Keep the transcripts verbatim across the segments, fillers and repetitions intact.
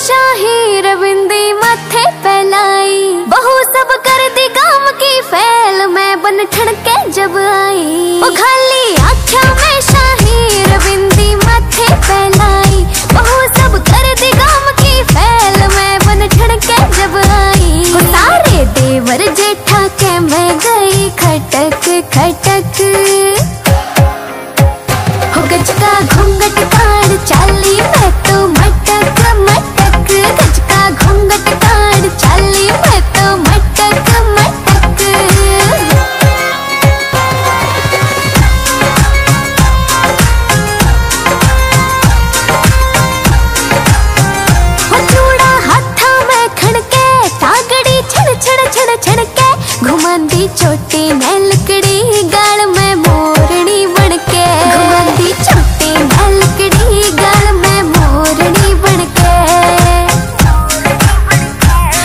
शाही रविंदी मथे फैलाई, बहु सब कर दी काम की फैल, मैं बन ठड़के जब आई। ओ खाली आँखों में शाही रविंदी मथे फैलाई, बहु सब कर दी काम की फैल, मैं बन ठड़के जब आई। ओ सारे देवर जेठा के मैं गई खटक खटक, हो गचका घूंघट काढ़ चाली मैं तो मटक मटक। घुमांदी छोटी मैं लकड़ी गाल में मोरनी बनके, घुमांदी छोटी मैं लकड़ी गाल में मोरनी बनके।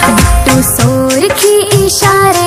बिट्टू सोरखी इशारे